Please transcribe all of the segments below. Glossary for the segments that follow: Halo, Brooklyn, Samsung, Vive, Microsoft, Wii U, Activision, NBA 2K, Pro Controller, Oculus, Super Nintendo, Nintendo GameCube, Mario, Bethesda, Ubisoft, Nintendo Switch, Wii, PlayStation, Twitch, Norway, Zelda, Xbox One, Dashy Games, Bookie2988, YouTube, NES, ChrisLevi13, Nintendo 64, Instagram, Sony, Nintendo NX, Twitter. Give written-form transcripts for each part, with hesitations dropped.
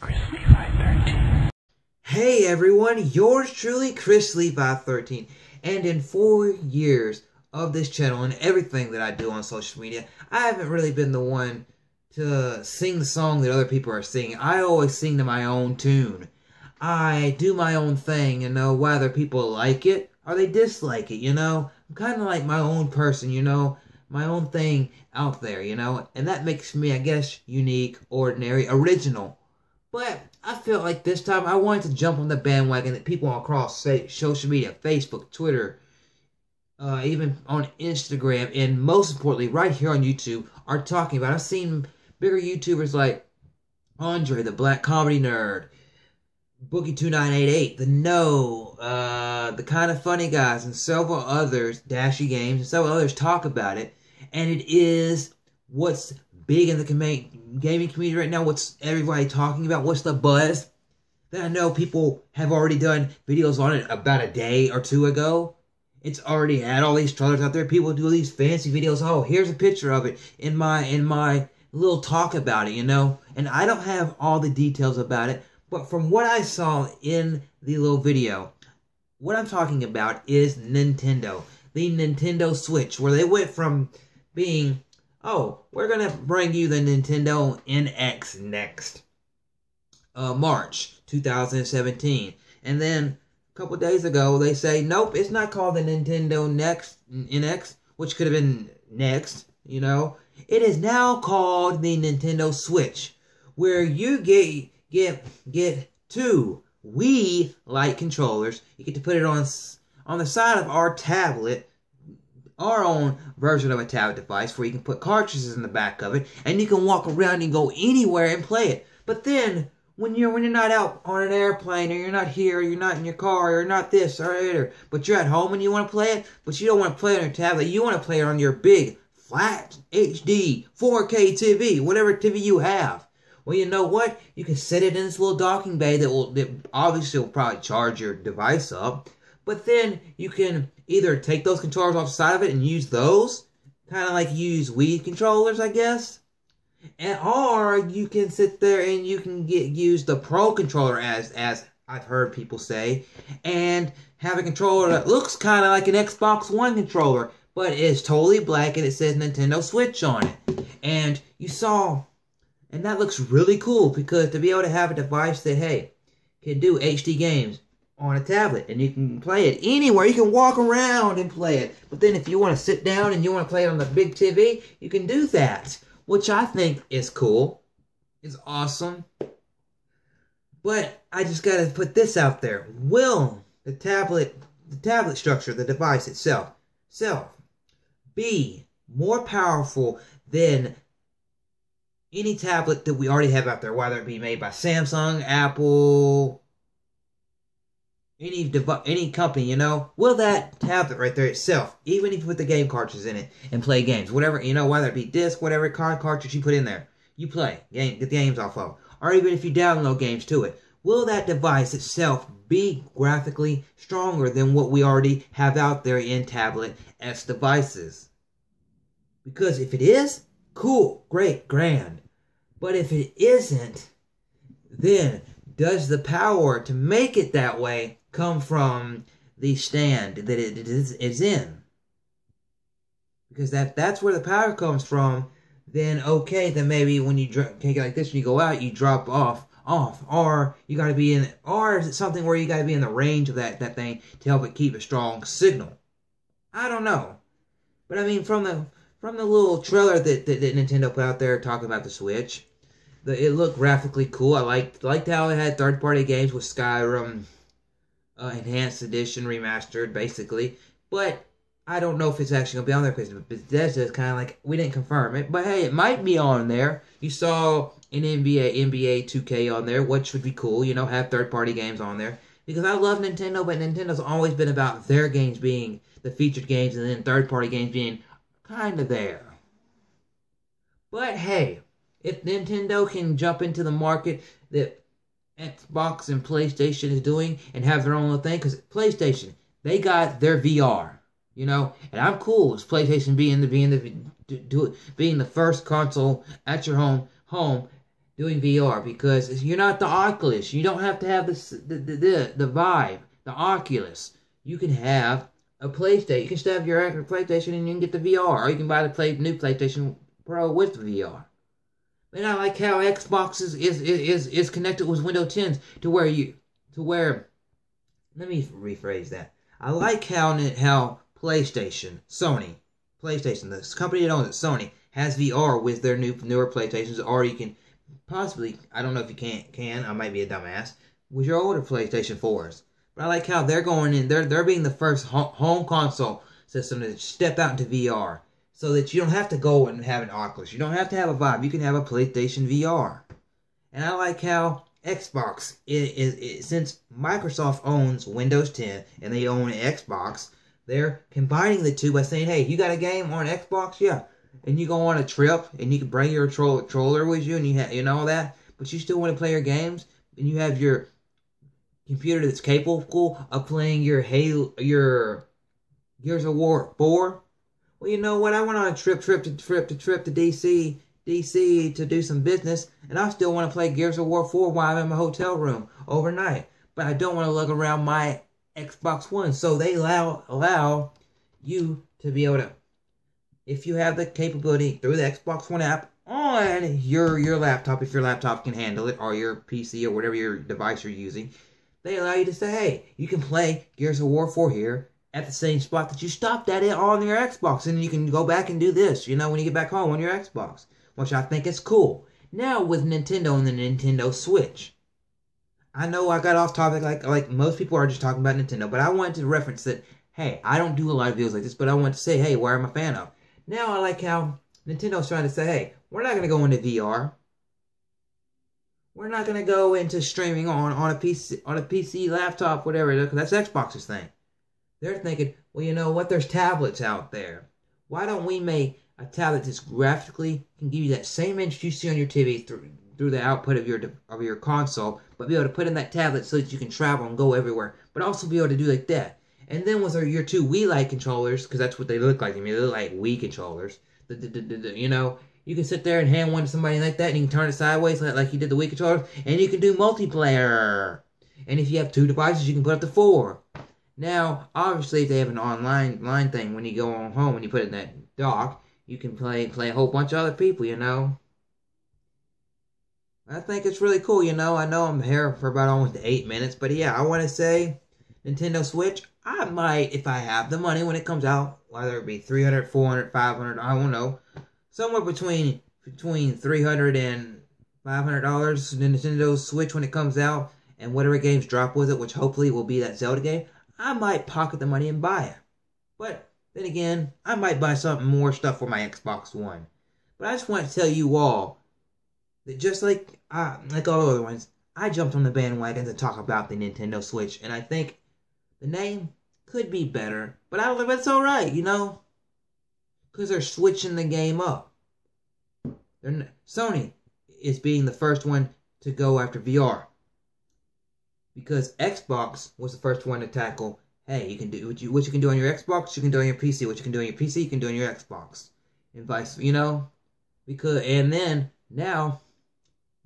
ChrisLevi13. Hey everyone, yours truly ChrisLevi13, and in 4 years of this channel and everything that I do on social media, I haven't really been the one to sing the song that other people are singing. I always sing to my own tune. I do my own thing, you know, whether people like it or they dislike it, you know. I'm kind of like my own person, you know, my own thing out there, you know, and that makes me, I guess, unique, ordinary, original. But I felt like this time I wanted to jump on the bandwagon that people across social media, Facebook, Twitter, even on Instagram, and most importantly, right here on YouTube, are talking about. I've seen bigger YouTubers like Andre, the Black Comedy Nerd, Bookie2988, The No, The Kind of Funny Guys, and several others, Dashy Games, and several others talk about it. And it is what's big in the gaming community right now, what's everybody talking about, what's the buzz. That I know people have already done videos on it about a day or two ago. It's already had all these trailers out there. People do these fancy videos. Oh, here's a picture of it in my little talk about it, you know. And I don't have all the details about it. But from what I saw in the little video, what I'm talking about is Nintendo. The Nintendo Switch, where they went from being, oh, we're going to bring you the Nintendo NX next. March 2017. And then a couple days ago, they say, nope, it's not called the Nintendo NX, which could have been next, you know. It is now called the Nintendo Switch, where you get two Wii-like controllers. You get to put it on the side of our tablet, our own version of a tablet device, where you can put cartridges in the back of it, and you can walk around and go anywhere and play it. But then, when you're not out on an airplane, or you're not here, or you're not in your car, or you're not this, or that, but you're at home and you want to play it, but you don't want to play it on your tablet, you want to play it on your big, flat, HD, 4K TV, whatever TV you have. Well, you know what? You can set it in this little docking bay that obviously will probably charge your device up. But then you can either take those controllers off the side of it and use those, kind of like you use Wii controllers, I guess. And or you can sit there and you can use the Pro Controller, as I've heard people say, and have a controller that looks kind of like an Xbox One controller, but it's totally black and it says Nintendo Switch on it. And you saw. And that looks really cool, because to be able to have a device that, hey, can do HD games on a tablet, and you can play it anywhere. You can walk around and play it. But then if you want to sit down and you want to play it on the big TV, you can do that, which I think is cool. It's awesome. But I just got to put this out there. Will the tablet structure, the device itself be more powerful than any tablet that we already have out there, whether it be made by Samsung, Apple, any company, you know? Will that tablet right there itself, even if you put the game cartridges in it and play games, whatever, you know, whether it be disc, whatever cartridge you put in there, you play, get the games off of, or even if you download games to it, will that device itself be graphically stronger than what we already have out there in tablet-esque devices? Because if it is, cool, great, grand. But if it isn't, then does the power to make it that way come from the stand that it is in? Because that's where the power comes from. Then okay, then maybe when you take it like this, when you go out, you drop off, or you got to be in, or is it something where you got to be in the range of that thing to help it keep a strong signal? I don't know, but I mean from the little trailer that Nintendo put out there talking about the Switch, it looked graphically cool. I liked how it had third-party games with Skyrim, Enhanced Edition, Remastered, basically. But I don't know if it's actually going to be on there, because Bethesda is kind of like, we didn't confirm it. But hey, it might be on there. You saw an NBA 2K on there, which would be cool, you know, have third-party games on there. Because I love Nintendo, but Nintendo's always been about their games being the featured games and then third-party games being kind of there. But hey, if Nintendo can jump into the market that Xbox and PlayStation is doing and have their own little thing, because PlayStation, they got their VR, you know, and I'm cool with PlayStation being the first console at your home doing VR, because you're not the Oculus. You don't have to have the Vive, the Oculus. You can have a PlayStation. You can still have your regular PlayStation and you can get the VR. Or you can buy the new PlayStation Pro with VR. But I like how Xbox is connected with Windows 10s to where you... to where... Let me rephrase that. I like how PlayStation, Sony... PlayStation, the company that owns it, Sony, has VR with their newer PlayStations, or you can possibly, I don't know if you can, I might be a dumbass, with your older PlayStation 4s. But I like how they're going in, they're being the first home console system to step out into VR, so that you don't have to go and have an Oculus, you don't have to have a Vive, you can have a PlayStation VR. And I like how Xbox, since Microsoft owns Windows 10, and they own Xbox, they're combining the two by saying, hey, you got a game on Xbox? Yeah. And you go on a trip, and you can bring your controller with you, and you all that, but you still want to play your games, and you have your computer that's capable of playing your Halo, your Gears of War 4. Well, you know what? I went on a trip to DC to do some business, and I still want to play Gears of War 4 while I'm in my hotel room overnight, but I don't want to lug around my Xbox One, so they allow you to be able to, if you have the capability through the Xbox One app on your laptop, if your laptop can handle it, or your PC, or whatever your device you're using, they allow you to say, hey, you can play Gears of War 4 here at the same spot that you stopped at it on your Xbox, and you can go back and do this, when you get back home on your Xbox, which I think is cool. Now, with Nintendo and the Nintendo Switch, I know I got off topic, like most people are just talking about Nintendo, but I wanted to reference that, hey, I don't do a lot of videos like this, but I wanted to say, hey, where am I a fan of? Now I like how Nintendo's trying to say, hey, we're not going to go into VR. We're not going to go into streaming on a PC laptop, whatever, because that's Xbox's thing. They're thinking, well, you know what, there's tablets out there. Why don't we make a tablet that's graphically can give you that same image you see on your TV through the output of your console, but be able to put in that tablet so that you can travel and go everywhere, but also be able to do like that. And then with your two Wii-like controllers, because that's what they look like. I mean, they look like Wii controllers. You can sit there and hand one to somebody like that, and you can turn it sideways like you did the Wii controllers, and you can do multiplayer. And if you have two devices, you can put up to four. Now, obviously, if they have an online thing, when you go on home, when you put it in that dock, you can play a whole bunch of other people, I think it's really cool, I know I'm here for about almost 8 minutes, but yeah, I want to say, Nintendo Switch, I might, if I have the money when it comes out, whether it be $300, $400, $500, I don't know, somewhere between $300 and $500, Nintendo Switch when it comes out, and whatever games drop with it, which hopefully will be that Zelda game, I might pocket the money and buy it. But then again, I might buy something more stuff for my Xbox One. But I just want to tell you all, that just like all the other ones, I jumped on the bandwagon to talk about the Nintendo Switch, and I think the name could be better, but I don't think that's alright, because they're switching the game up. Sony is being the first one to go after VR, because Xbox was the first one to tackle, hey, you can do what you can do on your Xbox, you can do on your PC, what you can do on your PC, you can do on your Xbox, and vice, because, and then, now,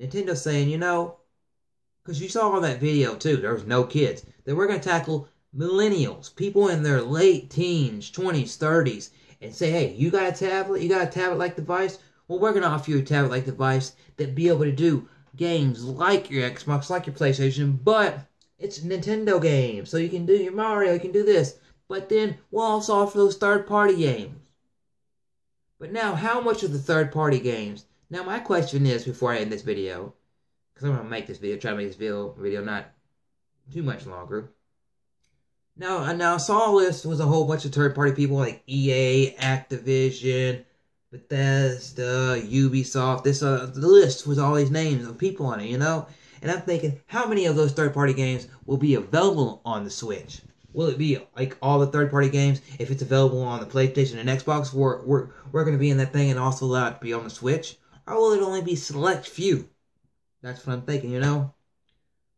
Nintendo's saying, because you saw on that video too, there was no kids, that we're going to tackle millennials, people in their late teens, 20s, 30s, and say, hey, you got a tablet-like device? Well, we're going to offer you a tablet-like device that be able to do games like your Xbox, like your PlayStation, but it's a Nintendo game, so you can do your Mario, you can do this, but then we'll also offer those third-party games. But now, how much of the third-party games? Now, my question is, before I end this video, because I'm going to make this video, try to make this video not too much longer. Now I saw a list was a whole bunch of third-party people like EA, Activision, Bethesda, Ubisoft. The list was all these names of people on it, And I'm thinking, how many of those third-party games will be available on the Switch? Will it be like all the third-party games? If it's available on the PlayStation and Xbox, we're going to be in that thing and also allow it to be on the Switch? Or will it only be select few? That's what I'm thinking,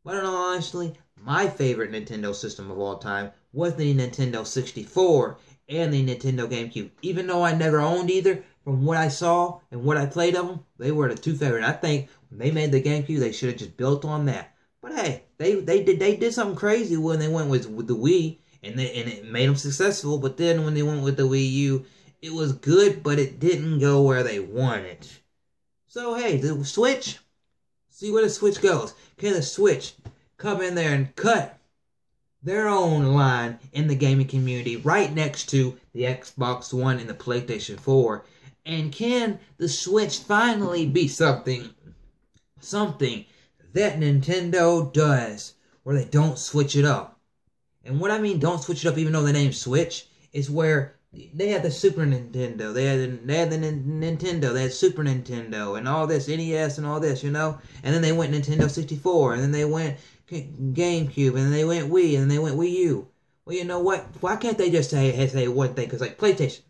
But in all honesty, my favorite Nintendo system of all time was the Nintendo 64 and the Nintendo GameCube. Even though I never owned either, from what I saw and what I played of them, they were the two favorite. I think when they made the GameCube, they should have just built on that. But hey, they did something crazy when they went with the Wii, and it made them successful. But then when they went with the Wii U, it was good, but it didn't go where they wanted. So hey, the Switch, see where the Switch goes. Can the Switch come in there and cut their own line in the gaming community right next to the Xbox One and the PlayStation 4? And can the Switch finally be something that Nintendo does where they don't switch it up? And what I mean don't switch it up, even though the name Switch, is where they had the Super Nintendo, they had Super Nintendo and all this, NES and all this, you know? And then they went Nintendo 64, and then they went GameCube, and they went Wii, and they went Wii U. Well, you know what? Why can't they just say one thing? Because, like, PlayStation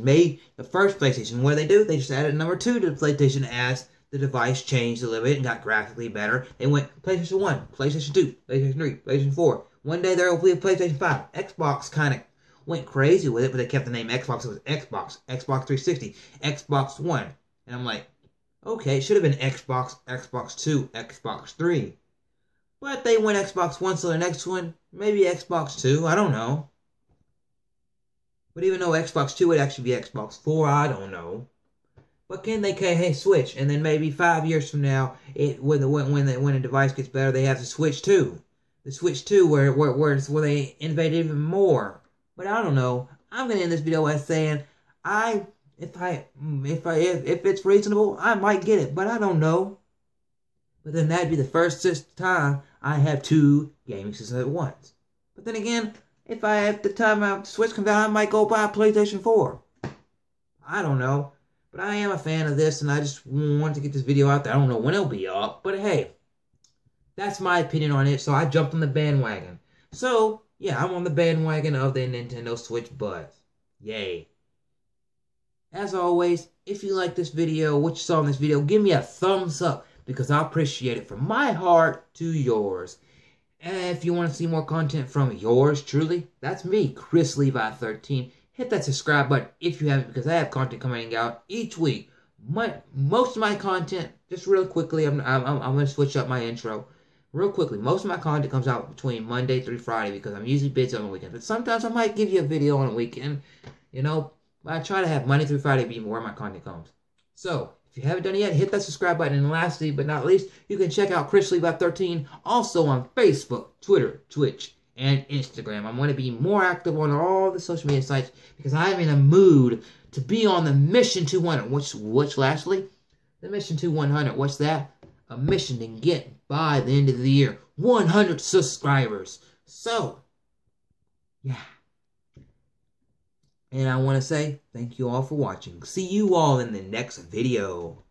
made the first PlayStation. What did they do? They just added number 2 to the PlayStation as the device changed a little bit and got graphically better. They went PlayStation 1, PlayStation 2, PlayStation 3, PlayStation 4. One day there will be a PlayStation 5. Xbox kind of went crazy with it, but they kept the name Xbox. It was Xbox, Xbox 360, Xbox One. And I'm like, okay, it should have been Xbox, Xbox 2, Xbox 3. But they went Xbox One, so the next one, maybe Xbox 2, I don't know. But even though Xbox 2 would actually be Xbox 4, I don't know. But can they, hey, Switch, and then maybe 5 years from now, when a device gets better, they have the Switch 2. The Switch 2, where they innovate even more. But I don't know. I'm going to end this video by saying, if it's reasonable, I might get it, but I don't know. But then that'd be the first time I have two gaming systems at once. But then again, if I have the time I Switch comes out, I might go buy a PlayStation 4. I don't know. But I am a fan of this, and I just wanted to get this video out there. I don't know when it'll be up, but hey, that's my opinion on it, so I jumped on the bandwagon. So, yeah, I'm on the bandwagon of the Nintendo Switch buzz. Yay. As always, if you like this video, what you saw in this video, give me a thumbs up, because I appreciate it from my heart to yours. And if you want to see more content from yours truly, that's me, ChrisLevi13. Hit that subscribe button if you haven't, because I have content coming out each week. Most of my content, just real quickly, I'm going to switch up my intro. Real quickly, most of my content comes out between Monday through Friday, because I'm usually busy on the weekend. But sometimes I might give you a video on a weekend, you know. But I try to have Monday through Friday be where my content comes. So, if you haven't done it yet, hit that subscribe button. And lastly, but not least, you can check out ChrisLevi13 also on Facebook, Twitter, Twitch, and Instagram. I'm going to be more active on all the social media sites because I'm in a mood to be on the Mission 200. Which lastly? The Mission 200. What's that? A mission to get, by the end of the year, 100 subscribers. So, yeah. And I want to say thank you all for watching. See you all in the next video.